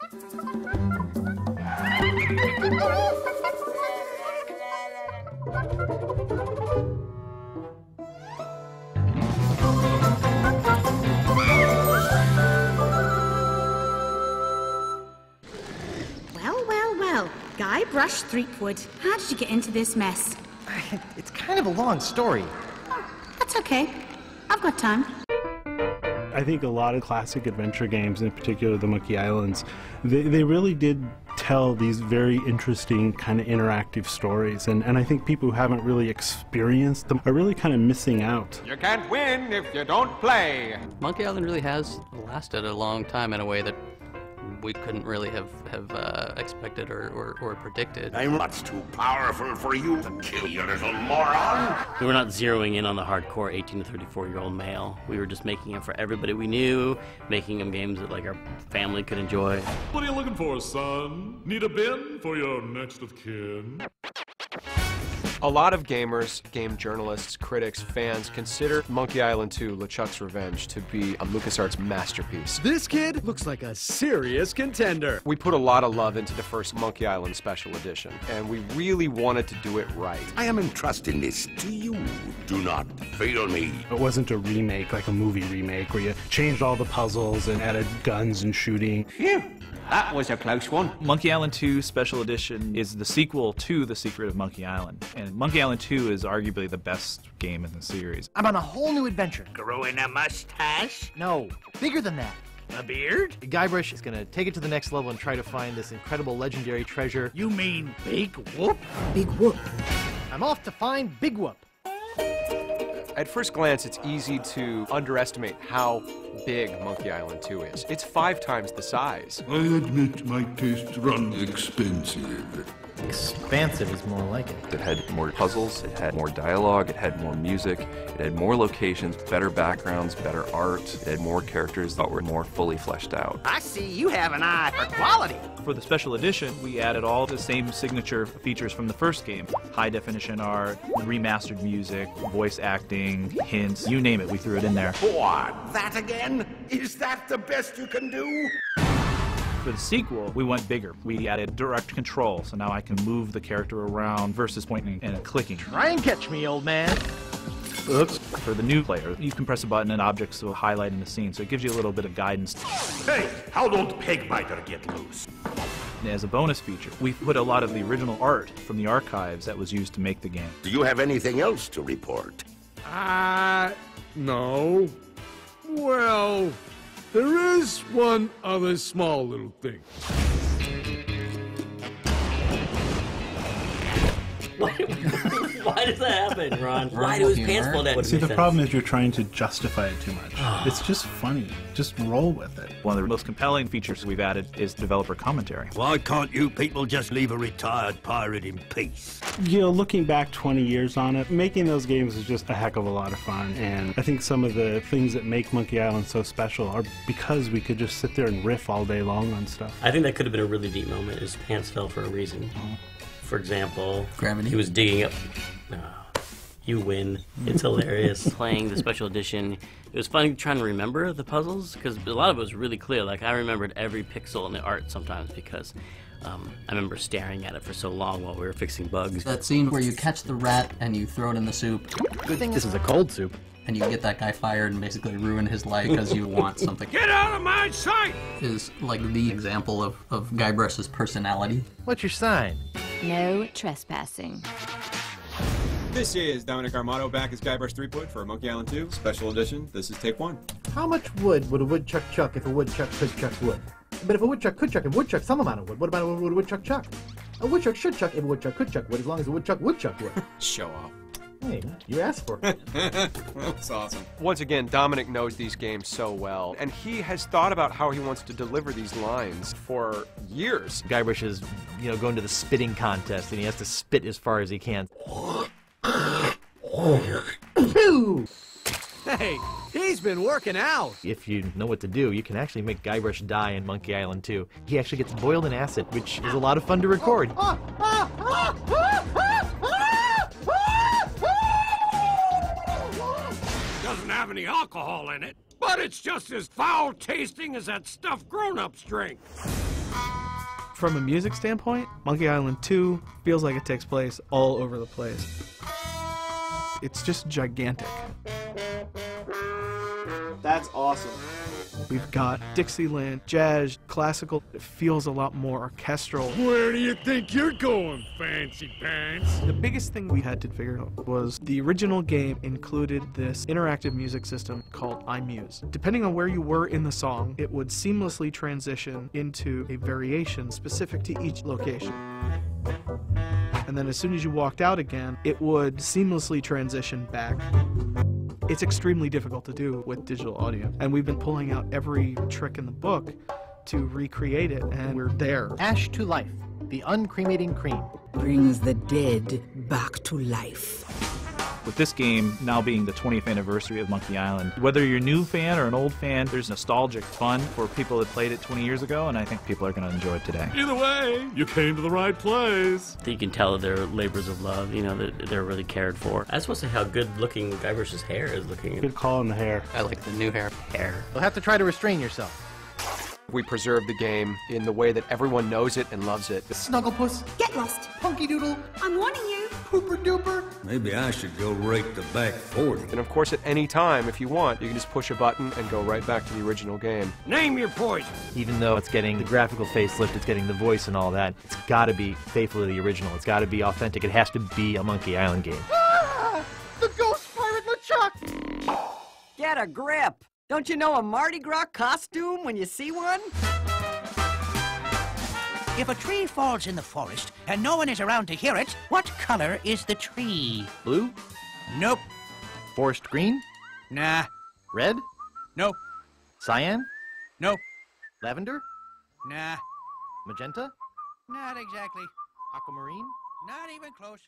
Well, Guybrush Threepwood, how did you get into this mess? It's kind of a long story. Oh, that's okay. I've got time. I think a lot of classic adventure games, in particular the Monkey Islands, they really did tell these very interesting kind of interactive stories, and I think people who haven't really experienced them are really kind of missing out. You can't win if you don't play. Monkey Island really has lasted a long time in a way that we couldn't really have expected or predicted. I'm much too powerful for you to kill, you little moron! We were not zeroing in on the hardcore 18 to 34-year-old male. We were just making them for everybody we knew, making them games that, like, our family could enjoy. What are you looking for, son? Need a bin for your next of kin? A lot of gamers, game journalists, critics, fans consider Monkey Island 2, LeChuck's Revenge to be a LucasArts masterpiece. This kid looks like a serious contender. We put a lot of love into the first Monkey Island Special Edition, and we really wanted to do it right. I am entrusting this to you. Do not fail me. It wasn't a remake, like a movie remake, where you changed all the puzzles and added guns and shooting. Phew. That was a close one. Monkey Island 2 Special Edition is the sequel to The Secret of Monkey Island. And Monkey Island 2 is arguably the best game in the series. I'm on a whole new adventure. Growing a mustache? No, bigger than that. A beard? Guybrush is gonna take it to the next level and try to find this incredible legendary treasure. You mean Big Whoop? Big Whoop. I'm off to find Big Whoop. At first glance, it's easy to underestimate how big Monkey Island 2 is. It's 5 times the size. I admit my taste runs expensive. Expansive is more like it. It had more puzzles, it had more dialogue, it had more music, it had more locations, better backgrounds, better art, it had more characters that were more fully fleshed out. I see you have an eye for quality. For the special edition, we added all the same signature features from the first game. High definition art, remastered music, voice acting, hints, you name it, we threw it in there. What? That again? Is that the best you can do? For the sequel, we went bigger. We added direct control, so now I can move the character around versus pointing and clicking. Try and catch me, old man. Oops. For the new player, you can press a button and objects will highlight in the scene, so it gives you a little bit of guidance. Hey, how don't Pegbiter get loose? And as a bonus feature, we put a lot of the original art from the archives that was used to make the game. Do you have anything else to report? No. Well... there is one other small little thing. Why does that happen, Ron? Why do his pants fall down? See, the problem is you're trying to justify it too much. It's just funny. Just roll with it. One of the most compelling features we've added is developer commentary. Why can't you people just leave a retired pirate in peace? You know, looking back 20 years on it, making those games is just a heck of a lot of fun. And I think some of the things that make Monkey Island so special are because we could just sit there and riff all day long on stuff. I think that could have been a really deep moment. His pants fell for a reason. For example, gravity. He was digging up. Oh, you win. It's hilarious. Playing the special edition, it was fun trying to remember the puzzles because a lot of it was really clear. Like, I remembered every pixel in the art sometimes because I remember staring at it for so long while we were fixing bugs. That scene where you catch the rat and you throw it in the soup. Good thing this is a cold soup. And you get that guy fired and basically ruin his life because you want something. Get out of my sight! Is like the example of Guybrush's personality. What's your sign? No trespassing. This is Dominic Armato back as Guybrush Threepwood for Monkey Island 2 Special Edition. This is take 1. How much wood would a woodchuck chuck if a woodchuck could chuck wood? But if a woodchuck could chuck and woodchuck some amount of wood, what amount of wood would a woodchuck chuck? A woodchuck should chuck if a woodchuck could chuck wood, as long as a woodchuck would chuck wood. Show off. Hey, you asked for it. That's awesome. Once again, Dominic knows these games so well, and he has thought about how he wants to deliver these lines for years. Guybrush is, you know, going to the spitting contest, and he has to spit as far as he can. Hey, he's been working out! If you know what to do, you can actually make Guybrush die in Monkey Island 2. He actually gets boiled in acid, which is a lot of fun to record. Doesn't have any alcohol in it, but it's just as foul-tasting as that stuff grown-ups drink. From a music standpoint, Monkey Island 2 feels like it takes place all over the place. It's just gigantic. That's awesome. We've got Dixieland, jazz, classical. It feels a lot more orchestral. Where do you think you're going, fancy pants? The biggest thing we had to figure out was the original game included this interactive music system called iMUSE. Depending on where you were in the song, it would seamlessly transition into a variation specific to each location. And then as soon as you walked out again, it would seamlessly transition back. It's extremely difficult to do with digital audio, and we've been pulling out every trick in the book to recreate it, and we're there. Ash to life, the uncremating cream. Brings the dead back to life. With this game now being the 20th anniversary of Monkey Island, whether you're a new fan or an old fan, there's nostalgic fun for people that played it 20 years ago, and I think people are going to enjoy it today. Either way, you came to the right place. You can tell their labors of love, you know, that they're really cared for. I just want to say how good-looking Guybrush's hair is looking. Good call on the hair. I like the new hair. You'll have to try to restrain yourself. We preserve the game in the way that everyone knows it and loves it. Snugglepuss. Get lost. Punky Doodle. I'm warning you. Pooper Dooper. Maybe I should go rake the back 40. And of course, at any time, if you want, you can just push a button and go right back to the original game. Name your poison. Even though it's getting the graphical facelift, it's getting the voice and all that, it's got to be faithful to the original. It's got to be authentic. It has to be a Monkey Island game. Ah! The ghost pirate LeChuck! Get a grip! Don't you know a Mardi Gras costume when you see one? If a tree falls in the forest and no one is around to hear it, what color is the tree? Blue? Nope. Forest green? Nah. Red? Nope. Cyan? Nope. Lavender? Nah. Magenta? Not exactly. Aquamarine? Not even close.